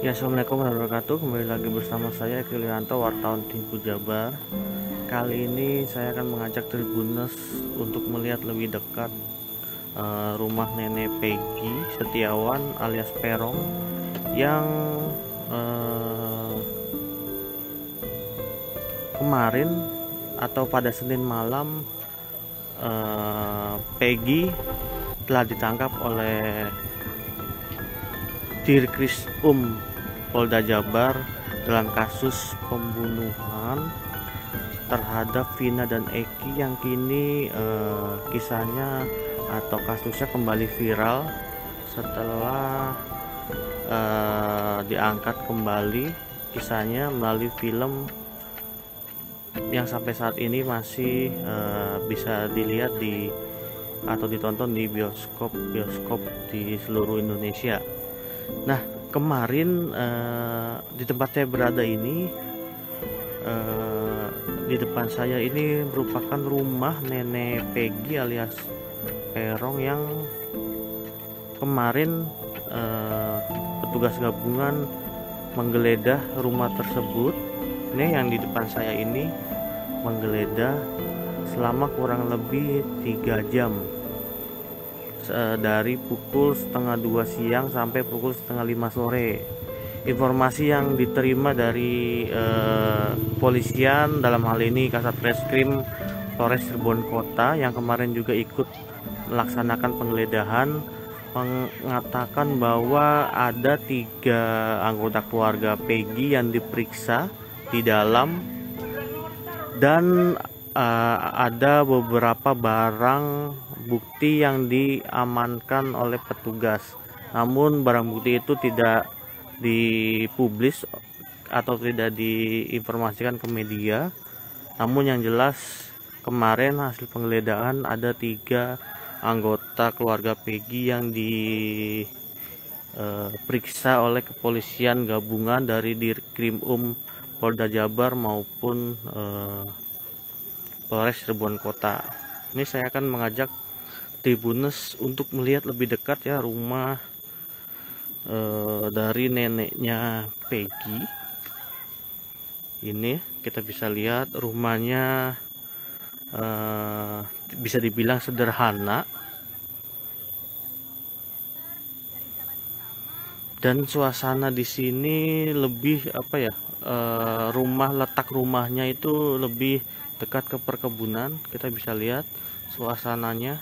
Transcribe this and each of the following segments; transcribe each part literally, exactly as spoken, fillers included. Ya, assalamualaikum warahmatullahi wabarakatuh. Kembali lagi bersama saya Kilianto, wartawan tim Jabar. Kali ini saya akan mengajak Tribuners untuk melihat lebih dekat uh, rumah nenek Pegi Setiawan alias Perong yang uh, kemarin atau pada Senin malam uh, Pegi telah ditangkap oleh Dirkrim Polda Jabar dalam kasus pembunuhan terhadap Vina dan Eki yang kini eh, kisahnya atau kasusnya kembali viral setelah eh, diangkat kembali kisahnya melalui film yang sampai saat ini masih eh, bisa dilihat di atau ditonton di bioskop-bioskop di seluruh Indonesia. Nah, kemarin eh, di tempat saya berada ini, eh, di depan saya ini merupakan rumah nenek Pegi alias Perong yang kemarin eh, petugas gabungan menggeledah rumah tersebut. Ini yang di depan saya ini menggeledah selama kurang lebih tiga jam, dari pukul setengah dua siang sampai pukul setengah lima sore. Informasi yang diterima dari eh, polisian, dalam hal ini Kasat Reskrim Polres Cirebon Kota yang kemarin juga ikut melaksanakan penggeledahan, mengatakan bahwa ada tiga anggota keluarga Pegi yang diperiksa di dalam, dan Uh, ada beberapa barang bukti yang diamankan oleh petugas. Namun barang bukti itu tidak dipublis atau tidak diinformasikan ke media. Namun yang jelas kemarin hasil penggeledahan ada tiga anggota keluarga Pegi yang diperiksa uh, oleh kepolisian gabungan dari Dirkrim Um Polda Jabar maupun uh, Polres Cirebon Kota. Ini saya akan mengajak Tribuners untuk melihat lebih dekat ya rumah e, dari neneknya Pegi. Ini kita bisa lihat rumahnya e, bisa dibilang sederhana, dan suasana di sini lebih apa ya? E, rumah letak rumahnya itu lebih dekat ke perkebunan. Kita bisa lihat suasananya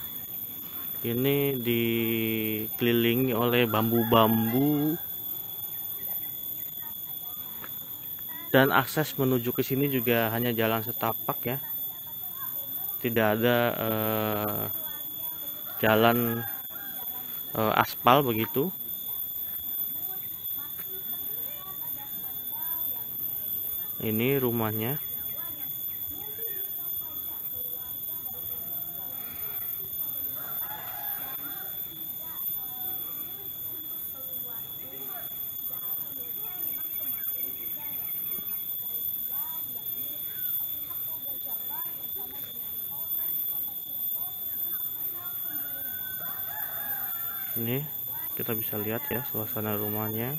ini dikelilingi oleh bambu-bambu, dan akses menuju ke sini juga hanya jalan setapak ya, tidak ada eh, jalan eh, aspal begitu. Ini rumahnya. Ini kita bisa lihat ya suasana rumahnya,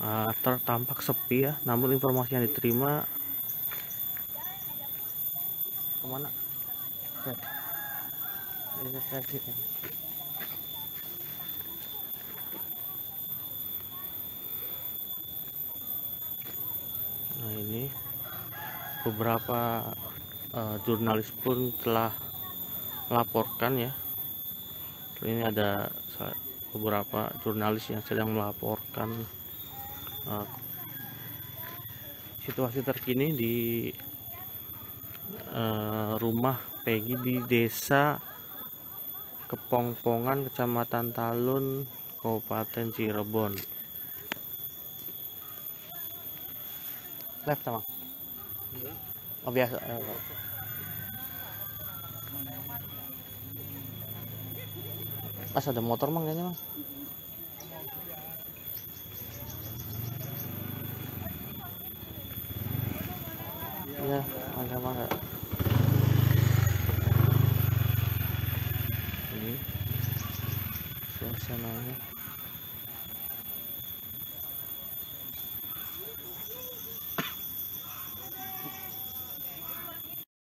uh, tertampak sepi ya. Namun informasi yang diterima kemana? Nah, ini beberapa uh, jurnalis pun telah melaporkan ya. Ini ada beberapa jurnalis yang sedang melaporkan uh, situasi terkini di uh, rumah Pegi di desa Kepongpongan, kecamatan Talun, Kabupaten Cirebon. Left sama? Oh, biasa. Mas, ada motor mang kayaknya mas. Ya, ada mangga. Ini suasananya.